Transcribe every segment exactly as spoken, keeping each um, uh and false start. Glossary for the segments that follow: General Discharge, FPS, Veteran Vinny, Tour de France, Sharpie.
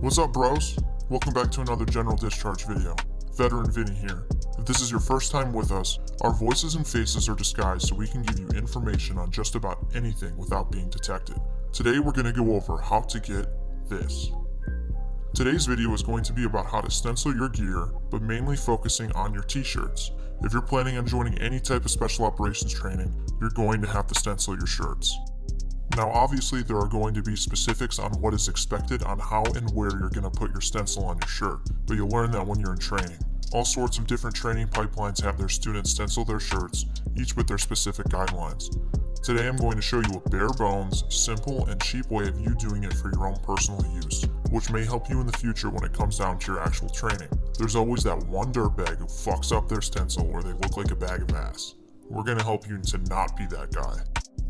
What's up, bros? Welcome back to another General Discharge video. Veteran Vinny here. If this is your first time with us, our voices and faces are disguised so we can give you information on just about anything without being detected. Today we're going to go over how to get this. Today's video is going to be about how to stencil your gear, but mainly focusing on your t-shirts. If you're planning on joining any type of special operations training, you're going to have to stencil your shirts. Now obviously there are going to be specifics on what is expected on how and where you're going to put your stencil on your shirt, but you'll learn that when you're in training. All sorts of different training pipelines have their students stencil their shirts, each with their specific guidelines. Today I'm going to show you a bare bones, simple and cheap way of you doing it for your own personal use, which may help you in the future when it comes down to your actual training. There's always that one dirtbag who fucks up their stencil or they look like a bag of ass. We're going to help you to not be that guy.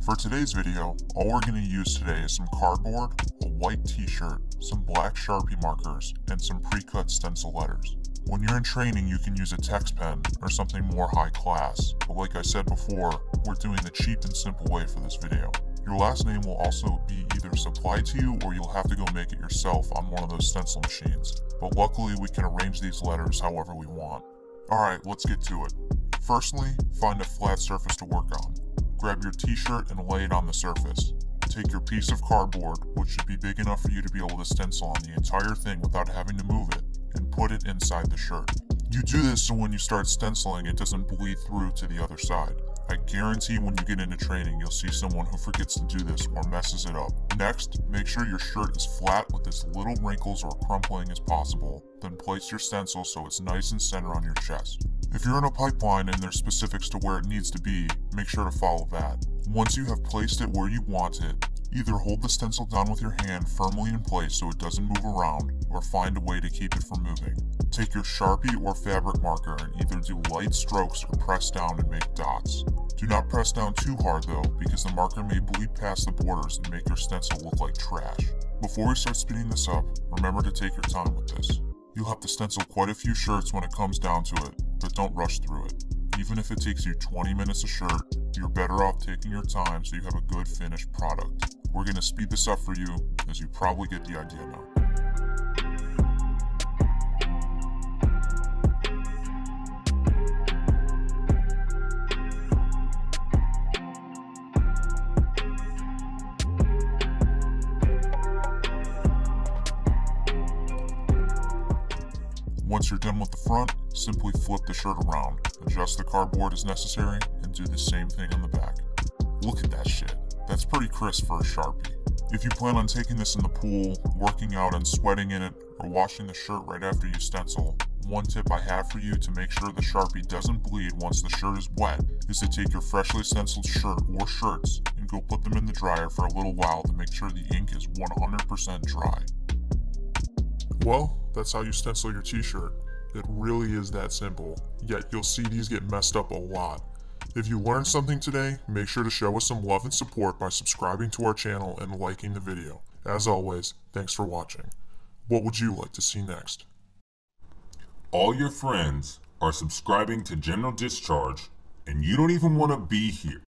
For today's video, all we're going to use today is some cardboard, a white t-shirt, some black Sharpie markers, and some pre-cut stencil letters. When you're in training, you can use a text pen or something more high class, but like I said before, we're doing the cheap and simple way for this video. Your last name will also be either supplied to you or you'll have to go make it yourself on one of those stencil machines, but luckily we can arrange these letters however we want. Alright, let's get to it. Firstly, find a flat surface to work on. Grab your t-shirt and lay it on the surface. Take your piece of cardboard, which should be big enough for you to be able to stencil on the entire thing without having to move it, and put it inside the shirt. You do this so when you start stenciling, it doesn't bleed through to the other side. I guarantee when you get into training, you'll see someone who forgets to do this or messes it up. Next, make sure your shirt is flat with as little wrinkles or crumpling as possible, then place your stencil so it's nice and centered on your chest. If you're in a pipeline and there's specifics to where it needs to be, make sure to follow that. Once you have placed it where you want it, either hold the stencil down with your hand firmly in place so it doesn't move around, or find a way to keep it from moving. Take your Sharpie or fabric marker and either do light strokes or press down and make dots. Do not press down too hard though, because the marker may bleed past the borders and make your stencil look like trash. Before we start speeding this up, remember to take your time with this. You'll have to stencil quite a few shirts when it comes down to it, but don't rush through it. Even if it takes you twenty minutes a shirt, you're better off taking your time so you have a good finished product. We're going to speed this up for you, as you probably get the idea now. Once you're done with the front, simply flip the shirt around, adjust the cardboard as necessary, and do the same thing on the back. Look at that shit. That's pretty crisp for a Sharpie. If you plan on taking this in the pool, working out and sweating in it, or washing the shirt right after you stencil, one tip I have for you to make sure the Sharpie doesn't bleed once the shirt is wet is to take your freshly stenciled shirt or shirts and go put them in the dryer for a little while to make sure the ink is one hundred percent dry. Well, that's how you stencil your t-shirt. It really is that simple, yet you'll see these get messed up a lot. If you learned something today, make sure to show us some love and support by subscribing to our channel and liking the video. As always, thanks for watching. What would you like to see next? All your friends are subscribing to General Discharge, and you don't even want to be here.